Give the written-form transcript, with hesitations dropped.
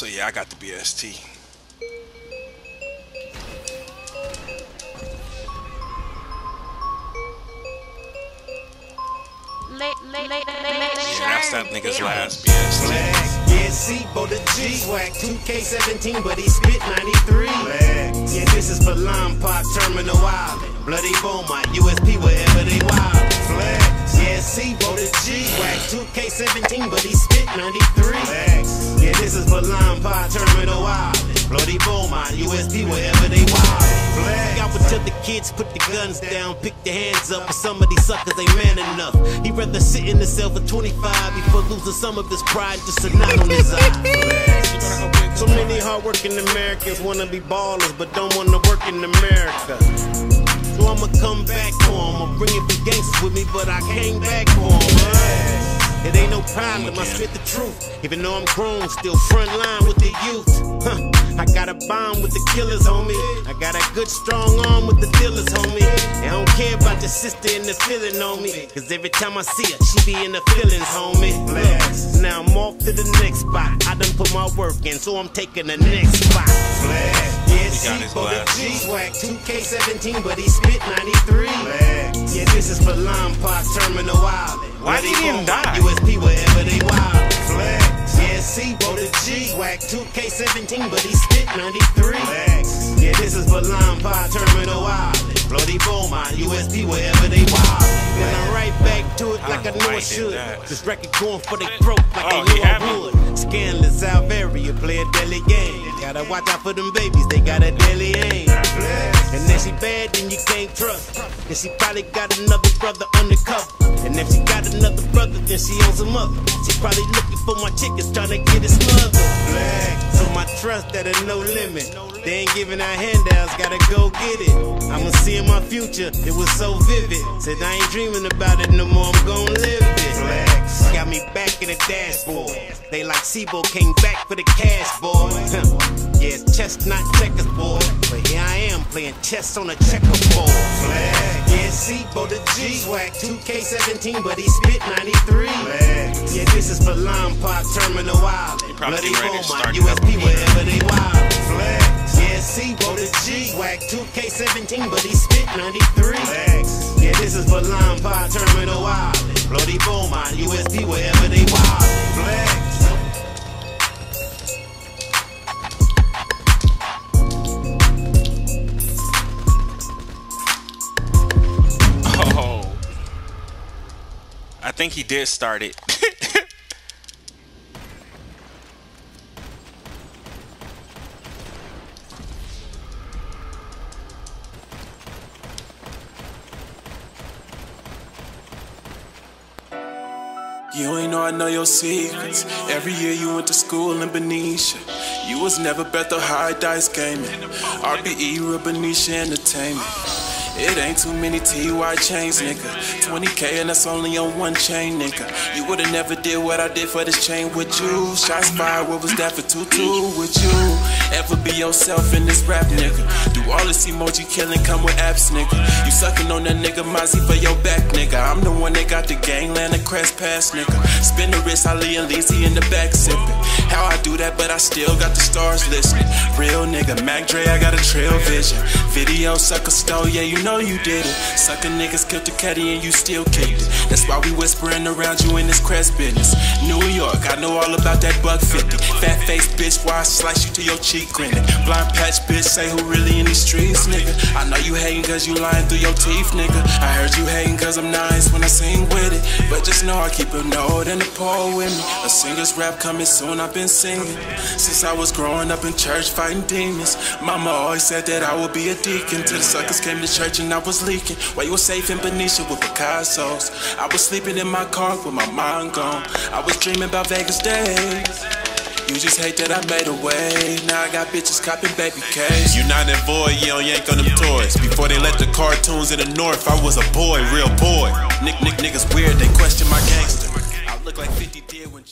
So yeah, I got the BST. Yeah, that's that nigga's last BST. Yeah, C-BO the G-Wack, 2K17, but he spit 93. Yeah, this is for Lime Park, Terminal Island, Bloody Beaumont, USP, wherever they wild. Yeah, C-BO the G-Wack, 2K17, but he spit 93. Yeah, this is for Lime Park, Terminal Island, Bloody Beaumont, USP, wherever they wild. I would tell the kids, put the guns down, pick their hands up, but some of these suckers ain't man enough. He'd rather sit in the cell for 25 before losing some of his pride, just a knot on his eye. So many hard-working Americans wanna be ballers, but don't wanna work in America. So I'ma come back for him, I'm bringing the gangsters with me, but I came back for him. It ain't no problem, I spit the truth, even though I'm grown, still front line with the youth. I got a bond with the killers, homie. I got a good strong arm with the dealers, homie. And I don't care about your sister and the feeling on me, cause every time I see her, she be in the feelings, homie. Look, now I'm off to the next spot. I done put my work in, so I'm taking the next spot. Yeah, C-BO the G-Wack, 2K17, but he spit 93. Yeah, this is for Lime Park, Terminal Island. Why did he even die? USP, wherever they wild. Yeah, C-BO the G-Wack, 2K17, but he spit 93. Yeah, this is for Lime Park, Terminal Island, Bloody Beaumont, USP, wherever they wild. Then I'm right back to it like I know I should. This record going for the throat like I knew I would. Scandalous Alvaria, play a deadly game. Gotta watch out for them babies, they got a deadly aim. And if she bad, then you can't trust. And she probably got another brother undercover. And if she got another brother, then she owns a mother. She probably looking for my chickens, trying to get it smothered. So my trust that there's no limit. They ain't giving out handouts, gotta go get it. I'ma see in my future, it was so vivid. Said I ain't dreaming about it no more, I'm gon' live it. Got me back in the dashboard. They like C-BO came back for the cash, boy. Yeah, chestnut checkers, boy. But here I am playing chess on a checkerboard. Yeah, C-BO the G-Wack, 2K17, but he spit 93. Yeah, this is for Lime Park, Terminal Island, Bloody Beaumont, USP, wherever they wild. Yeah, C-BO the G-Wack, 2K17, but he spit 93. Yeah, this is for Lime Park, Terminal Island, Bloody Beaumont, USP, wherever they wild. I think he did start it. You ain't know I know your secrets. Every year you went to school in Benicia. You was never bet the high dice gaming. RBE with Benicia Entertainment. It ain't too many TY chains, nigga. 20K and that's only on one chain, nigga. You would've never did what I did for this chain with you. Shots fired, what was that for 2-2 with you? Ever be yourself in this rap, nigga. Do all this emoji killing come with apps, nigga. You sucking on that nigga Mozzie for your back, nigga. I'm the one that got the gangland and crest pass, nigga. Spin the wrist, Holly and Lizzie in the back sipping. How I do that, but I still got the stars listening. Real nigga, Mac Dre, I got a trail vision. Video sucker stole, yeah, you know you did it. Sucker niggas killed the caddy and you still kicked it. That's why we whispering around you in this crest business. New York, I know all about that $1.50. Fat face bitch, why I slice you to your cheek grinning. Blind patch bitch, say who really in these streets, nigga. I know you hating cause you lying through your teeth, nigga. I heard you hating cause I'm nice when I sing with it. But just know I keep a note and a pole with me. A singer's rap coming soon, I've been singing since I was growing up in church fighting demons. Mama always said that I would be a deacon. Till the suckers came to church and I was leaking while you were safe in Benicia with Picasso's. I was sleeping in my car with my mind gone. I was dreaming about Vegas days. You just hate that I made a way. Now I got bitches copping baby K's. You not in void, you don't yank on them toys. Before they let the cartoons in the north, I was a boy, real boy. Niggas weird, they question my gangster. I look like 50 did when